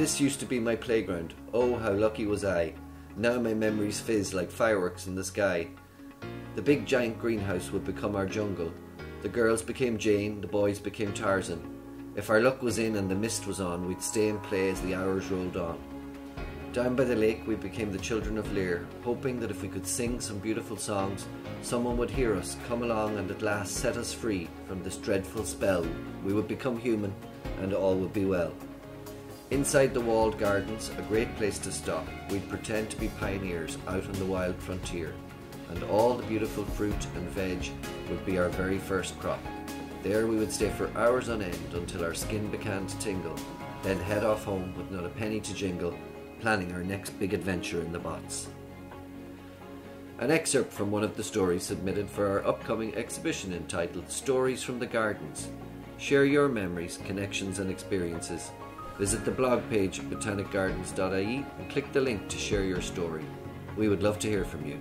This used to be my playground. Oh, how lucky was I. Now my memories fizz like fireworks in the sky. The big giant greenhouse would become our jungle. The girls became Jane, the boys became Tarzan. If our luck was in and the mist was on, we'd stay and play as the hours rolled on. Down by the lake we became the children of Lear, hoping that if we could sing some beautiful songs, someone would hear us, come along and at last set us free from this dreadful spell. We would become human and all would be well. Inside the walled gardens, a great place to stop, we'd pretend to be pioneers out on the wild frontier, and all the beautiful fruit and veg would be our very first crop. There we would stay for hours on end until our skin began to tingle, then head off home with not a penny to jingle, planning our next big adventure in the bots. An excerpt from one of the stories submitted for our upcoming exhibition entitled Stories from the Gardens. Share your memories, connections and experiences. Visit the blog page botanicgardens.ie and click the link to share your story. We would love to hear from you.